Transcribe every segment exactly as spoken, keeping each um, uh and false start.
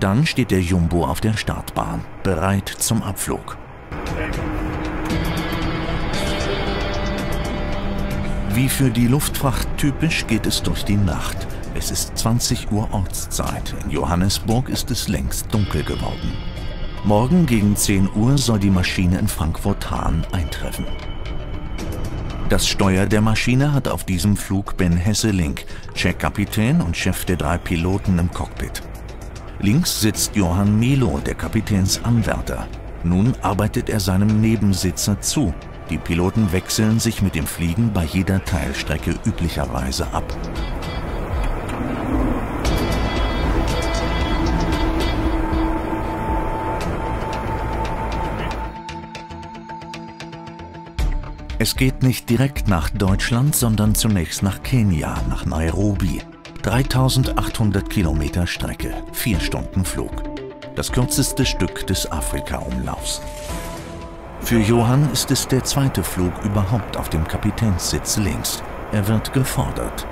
Dann steht der Jumbo auf der Startbahn, bereit zum Abflug. Wie für die Luftfracht typisch geht es durch die Nacht. Es ist zwanzig Uhr Ortszeit. In Johannesburg ist es längst dunkel geworden. Morgen gegen zehn Uhr soll die Maschine in Frankfurt Hahn eintreffen. Das Steuer der Maschine hat auf diesem Flug Ben Hesselink, Tschech-Kapitän und Chef der drei Piloten im Cockpit. Links sitzt Johann Melo, der Kapitänsanwärter. Nun arbeitet er seinem Nebensitzer zu. Die Piloten wechseln sich mit dem Fliegen bei jeder Teilstrecke üblicherweise ab. Es geht nicht direkt nach Deutschland, sondern zunächst nach Kenia, nach Nairobi. dreitausendachthundert Kilometer Strecke, vier Stunden Flug. Das kürzeste Stück des Afrika-Umlaufs. Für Johann ist es der zweite Flug überhaupt auf dem Kapitänssitz links. Er wird gefordert.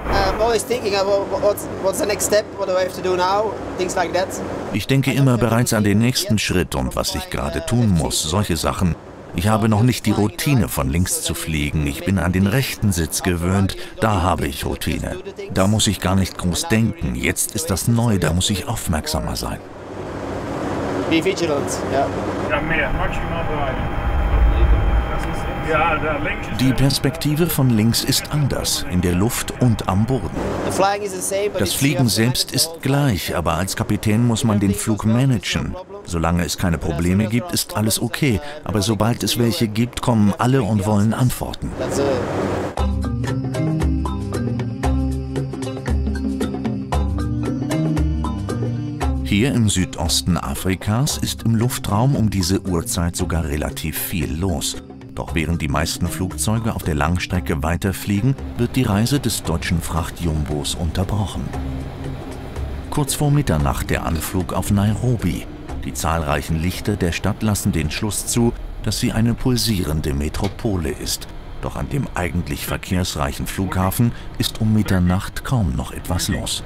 Ich denke immer bereits an den nächsten Schritt und was ich gerade tun muss, solche Sachen. Ich habe noch nicht die Routine, von links zu fliegen. Ich bin an den rechten Sitz gewöhnt. Da habe ich Routine. Da muss ich gar nicht groß denken. Jetzt ist das neu, da muss ich aufmerksamer sein. Be vigilant, ja. Die Perspektive von links ist anders, in der Luft und am Boden. Das Fliegen selbst ist gleich, aber als Kapitän muss man den Flug managen. Solange es keine Probleme gibt, ist alles okay, aber sobald es welche gibt, kommen alle und wollen antworten. Hier im Südosten Afrikas ist im Luftraum um diese Uhrzeit sogar relativ viel los. Doch während die meisten Flugzeuge auf der Langstrecke weiterfliegen, wird die Reise des deutschen Frachtjumbos unterbrochen. Kurz vor Mitternacht der Anflug auf Nairobi. Die zahlreichen Lichter der Stadt lassen den Schluss zu, dass sie eine pulsierende Metropole ist. Doch an dem eigentlich verkehrsreichen Flughafen ist um Mitternacht kaum noch etwas los.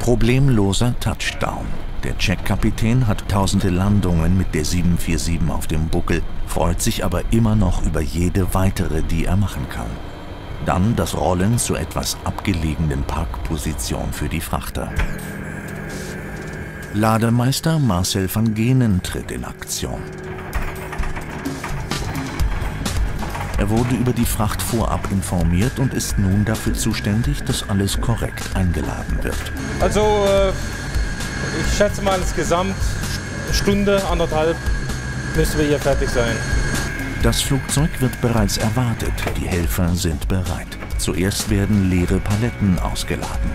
Problemloser Touchdown. Der Tschech-Kapitän hat tausende Landungen mit der sieben vier sieben auf dem Buckel, freut sich aber immer noch über jede weitere, die er machen kann. Dann das Rollen zur etwas abgelegenen Parkposition für die Frachter. Lademeister Marcel van Geenen tritt in Aktion. Er wurde über die Fracht vorab informiert und ist nun dafür zuständig, dass alles korrekt eingeladen wird. Also... Äh Ich schätze mal, insgesamt Stunde, anderthalb müssen wir hier fertig sein. Das Flugzeug wird bereits erwartet. Die Helfer sind bereit. Zuerst werden leere Paletten ausgeladen.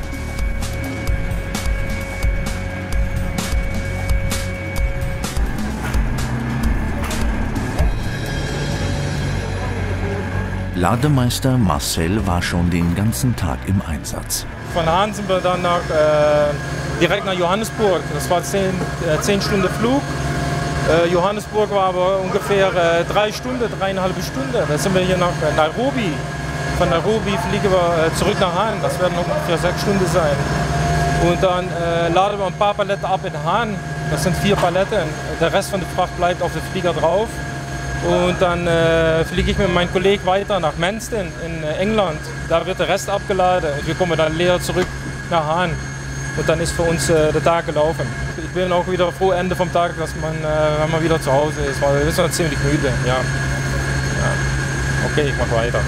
Lademeister Marcel war schon den ganzen Tag im Einsatz. Von Hahn sind wir dann nach, äh, direkt nach Johannesburg. Das war zehn Stunden Flug. Äh, Johannesburg war aber ungefähr äh, drei Stunden, dreieinhalb Stunden. Dann sind wir hier nach äh, Nairobi. Von Nairobi fliegen wir äh, zurück nach Hahn. Das werden noch ungefähr sechs Stunden sein. Und dann äh, laden wir ein paar Paletten ab in Hahn. Das sind vier Paletten. Der Rest von der Fracht bleibt auf dem Flieger drauf. Und dann äh, fliege ich mit meinem Kollegen weiter nach Manston in äh, England. Da wird der Rest abgeladen und wir kommen dann leer zurück nach Hahn. Und dann ist für uns äh, der Tag gelaufen. Ich bin auch wieder froh Ende vom Tag, dass man, äh, wenn man wieder zu Hause ist, weil wir sind noch ziemlich müde. Ja. Ja. Okay, ich mache weiter.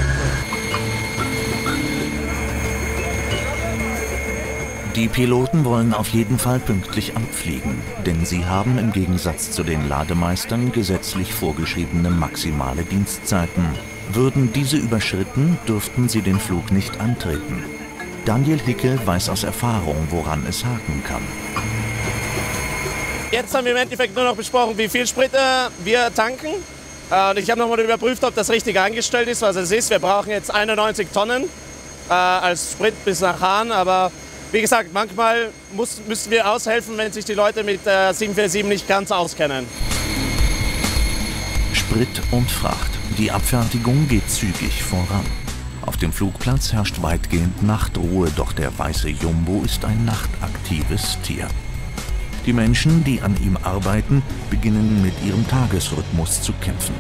Die Piloten wollen auf jeden Fall pünktlich abfliegen, denn sie haben im Gegensatz zu den Lademeistern gesetzlich vorgeschriebene maximale Dienstzeiten. Würden diese überschritten, dürften sie den Flug nicht antreten. Daniel Hickel weiß aus Erfahrung, woran es haken kann. Jetzt haben wir im Endeffekt nur noch besprochen, wie viel Sprit äh, wir tanken. Äh, und ich habe nochmal überprüft, ob das Richtige angestellt ist, was es ist. Wir brauchen jetzt einundneunzig Tonnen äh, als Sprit bis nach Hahn, aber wie gesagt, manchmal muss, müssen wir aushelfen, wenn sich die Leute mit der sieben vier sieben nicht ganz auskennen. Sprit und Fracht. Die Abfertigung geht zügig voran. Auf dem Flugplatz herrscht weitgehend Nachtruhe, doch der weiße Jumbo ist ein nachtaktives Tier. Die Menschen, die an ihm arbeiten, beginnen mit ihrem Tagesrhythmus zu kämpfen.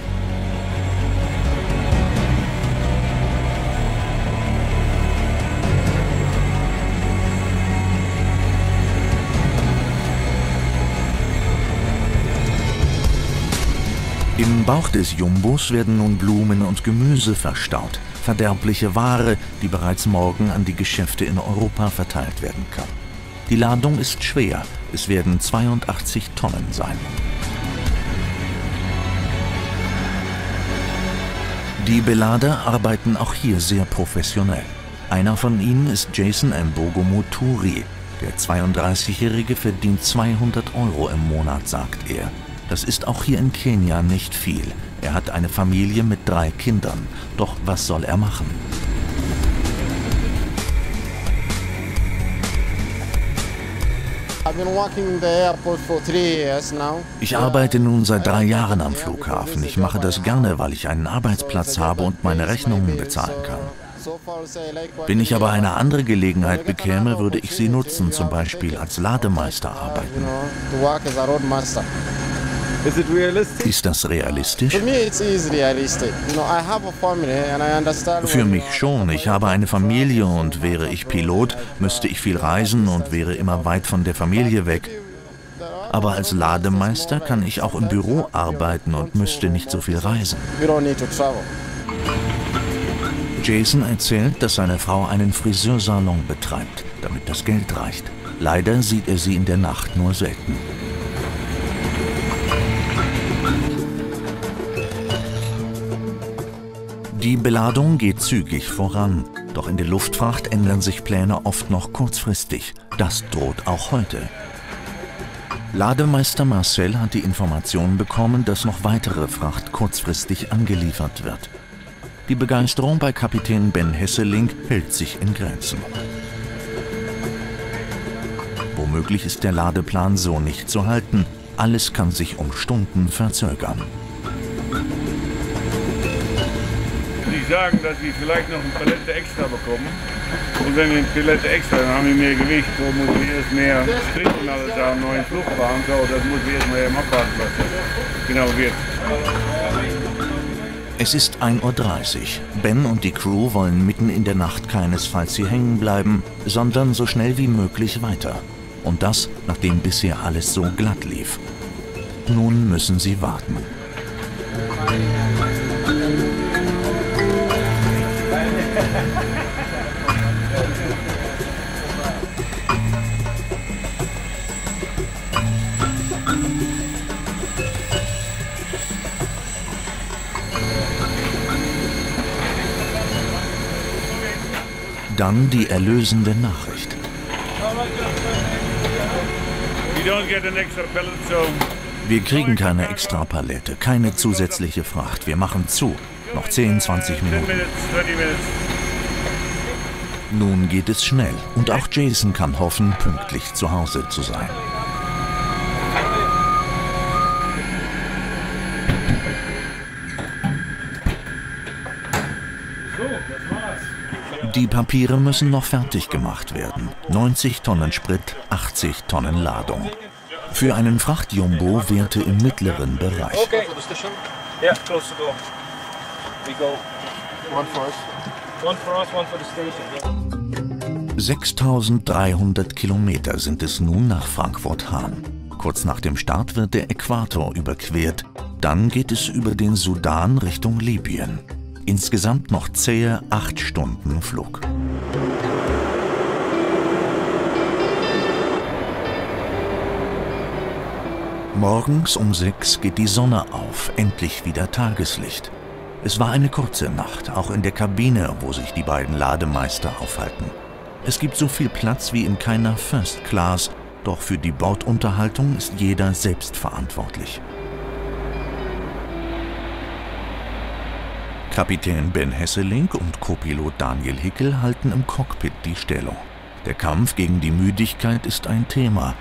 Im Bauch des Jumbos werden nun Blumen und Gemüse verstaut, verderbliche Ware, die bereits morgen an die Geschäfte in Europa verteilt werden kann. Die Ladung ist schwer, es werden zweiundachtzig Tonnen sein. Die Belader arbeiten auch hier sehr professionell. Einer von ihnen ist Jason Mbogomoturi. Der zweiunddreißigjährige verdient zweihundert Euro im Monat, sagt er. Das ist auch hier in Kenia nicht viel. Er hat eine Familie mit drei Kindern. Doch was soll er machen? Ich arbeite nun seit drei Jahren am Flughafen. Ich mache das gerne, weil ich einen Arbeitsplatz habe und meine Rechnungen bezahlen kann. Wenn ich aber eine andere Gelegenheit bekäme, würde ich sie nutzen, zum Beispiel als Lademeister arbeiten. Ist das realistisch? Für mich schon. Ich habe eine Familie und wäre ich Pilot, müsste ich viel reisen und wäre immer weit von der Familie weg. Aber als Lademeister kann ich auch im Büro arbeiten und müsste nicht so viel reisen. Jason erzählt, dass seine Frau einen Friseursalon betreibt, damit das Geld reicht. Leider sieht er sie in der Nacht nur selten. Die Beladung geht zügig voran. Doch in der Luftfracht ändern sich Pläne oft noch kurzfristig. Das droht auch heute. Lademeister Marcel hat die Information bekommen, dass noch weitere Fracht kurzfristig angeliefert wird. Die Begeisterung bei Kapitän Ben Hesselink hält sich in Grenzen. Womöglich ist der Ladeplan so nicht zu halten. Alles kann sich um Stunden verzögern. Sagen, dass sie vielleicht noch eine Palette extra bekommen. Und wenn wir eine Palette extra, dann haben wir mehr Gewicht. So müssen wir erst mehr stricken, alles haben, neuen Flugbahn. So, das muss wir erst mal eben abwarten, was das genau wird. Es ist ein Uhr dreißig. Ben und die Crew wollen mitten in der Nacht keinesfalls hier hängen bleiben, sondern so schnell wie möglich weiter. Und das, nachdem bisher alles so glatt lief. Nun müssen sie warten. Dann die erlösende Nachricht. Wir kriegen keine extra Palette, keine zusätzliche Fracht. Wir machen zu. Noch zehn, zwanzig Minuten. Nun geht es schnell und auch Jason kann hoffen, pünktlich zu Hause zu sein. Die Papiere müssen noch fertig gemacht werden. neunzig Tonnen Sprit, achtzig Tonnen Ladung. Für einen Frachtjumbo Werte im mittleren Bereich. Okay. Yeah, close to go. We go. One for us. One for us, one for the station. sechstausenddreihundert Kilometer sind es nun nach Frankfurt Hahn. Kurz nach dem Start wird der Äquator überquert. Dann geht es über den Sudan Richtung Libyen. Insgesamt noch zähe acht Stunden Flug. Morgens um sechs geht die Sonne auf, endlich wieder Tageslicht. Es war eine kurze Nacht, auch in der Kabine, wo sich die beiden Lademeister aufhalten. Es gibt so viel Platz wie in keiner First Class, doch für die Bordunterhaltung ist jeder selbst verantwortlich. Kapitän Ben Hesselink und Copilot Daniel Hickel halten im Cockpit die Stellung. Der Kampf gegen die Müdigkeit ist ein Thema.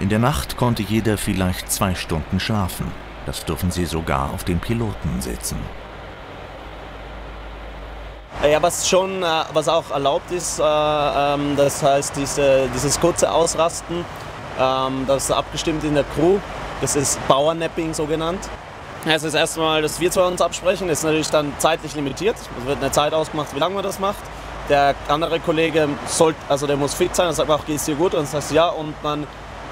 In der Nacht konnte jeder vielleicht zwei Stunden schlafen. Das dürfen sie sogar auf den Piloten setzen. Ja, was schon, was auch erlaubt ist, das heißt diese, dieses kurze Ausrasten, das ist abgestimmt in der Crew, das ist Powernapping so genannt. Es ist erstmal, dass wir zwei uns absprechen, das ist natürlich dann zeitlich limitiert, es wird eine Zeit ausgemacht, wie lange man das macht. Der andere Kollege soll, also der muss fit sein, dann sagt man auch, geht's dir gut? Und dann sagst du ja, und dann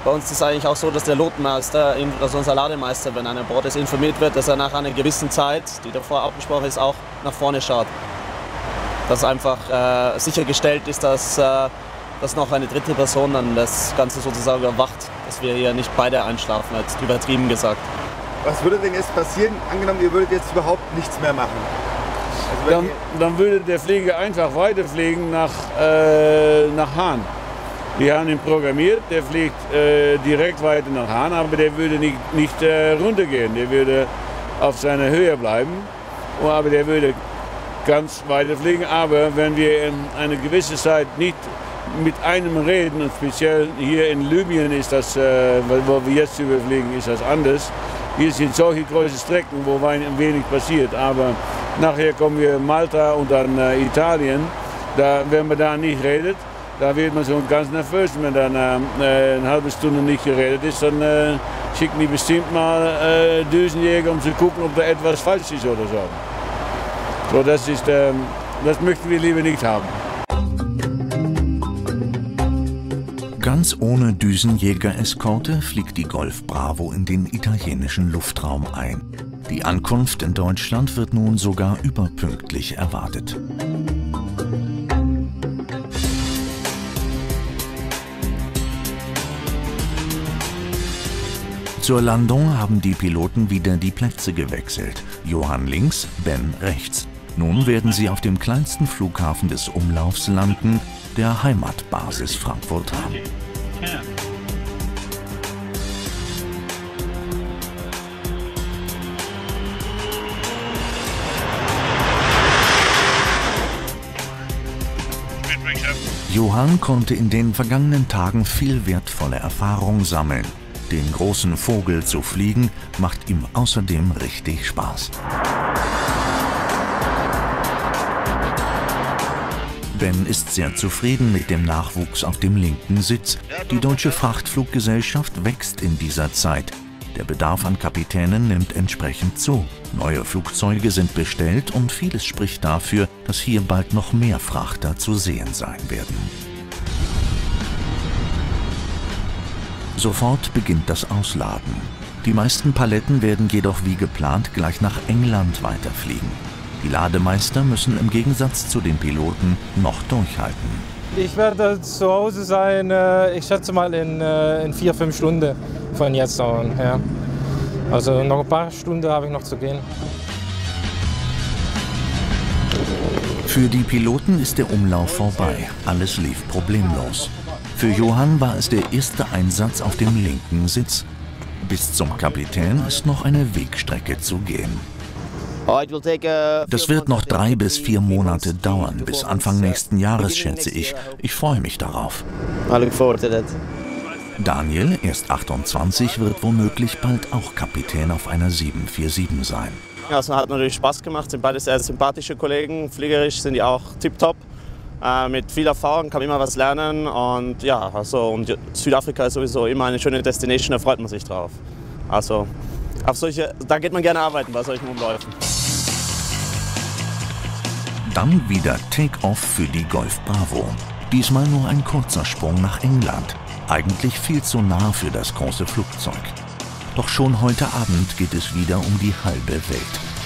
bei uns ist es eigentlich auch so, dass der Lotsenmeister, also unser Lademeister, wenn einer an Bord ist, informiert wird, dass er nach einer gewissen Zeit, die davor abgesprochen ist, auch nach vorne schaut. Dass einfach äh, sichergestellt ist, dass, äh, dass noch eine dritte Person dann das Ganze sozusagen überwacht, dass wir hier nicht beide einschlafen, als übertrieben gesagt. Was würde denn jetzt passieren, angenommen ihr würdet jetzt überhaupt nichts mehr machen? Also dann, dann würde der Flieger einfach weiterfliegen nach, äh, nach Hahn. Die haben ihn programmiert, der fliegt äh, direkt weiter nach Hahn, aber der würde nicht, nicht äh, runtergehen, der würde auf seiner Höhe bleiben, aber der würde ganz weiterfliegen. Aber wenn wir in eine gewisse Zeit nicht mit einem reden, und speziell hier in Libyen ist das, äh, wo wir jetzt überfliegen, ist das anders. Hier sind solche große Strecken, wo wenig passiert, aber nachher kommen wir in Malta und dann äh, Italien, da, wenn man da nicht redet, da wird man so ganz nervös. Wenn dann äh, eine halbe Stunde nicht geredet ist, dann äh, schicken die bestimmt mal äh, Düsenjäger, um zu gucken, ob da etwas falsch ist oder so. So, das ist, äh, das möchten wir lieber nicht haben. Ganz ohne Düsenjäger-Eskorte fliegt die Golf Bravo in den italienischen Luftraum ein. Die Ankunft in Deutschland wird nun sogar überpünktlich erwartet. Zur Landung haben die Piloten wieder die Plätze gewechselt. Johann links, Ben rechts. Nun werden sie auf dem kleinsten Flughafen des Umlaufs landen, der Heimatbasis Frankfurt Hahn. Johann konnte in den vergangenen Tagen viel wertvolle Erfahrung sammeln. Den großen Vogel zu fliegen, macht ihm außerdem richtig Spaß. Ben ist sehr zufrieden mit dem Nachwuchs auf dem linken Sitz. Die Deutsche Frachtfluggesellschaft wächst in dieser Zeit. Der Bedarf an Kapitänen nimmt entsprechend zu. Neue Flugzeuge sind bestellt und vieles spricht dafür, dass hier bald noch mehr Frachter zu sehen sein werden. Sofort beginnt das Ausladen. Die meisten Paletten werden jedoch wie geplant gleich nach England weiterfliegen. Die Lademeister müssen im Gegensatz zu den Piloten noch durchhalten. Ich werde zu Hause sein, ich schätze mal in, in vier, fünf Stunden von jetzt an. Ja. Also noch ein paar Stunden habe ich noch zu gehen. Für die Piloten ist der Umlauf vorbei. Alles lief problemlos. Für Johann war es der erste Einsatz auf dem linken Sitz. Bis zum Kapitän ist noch eine Wegstrecke zu gehen. Das wird noch drei bis vier Monate dauern, bis Anfang nächsten Jahres, schätze ich. Ich freue mich darauf. Daniel, erst achtundzwanzig, wird womöglich bald auch Kapitän auf einer sieben vier sieben sein. Ja, es hat natürlich Spaß gemacht, sind beide sehr sympathische Kollegen. Fliegerisch sind die auch tipptopp. Äh, mit viel Erfahrung kann man immer was lernen. Und ja, also, und Südafrika ist sowieso immer eine schöne Destination, da freut man sich drauf. Also, Auf solche, da geht man gerne arbeiten bei solchen Umläufen. Dann wieder Take-Off für die Golf Bravo. Diesmal nur ein kurzer Sprung nach England. Eigentlich viel zu nah für das große Flugzeug. Doch schon heute Abend geht es wieder um die halbe Welt.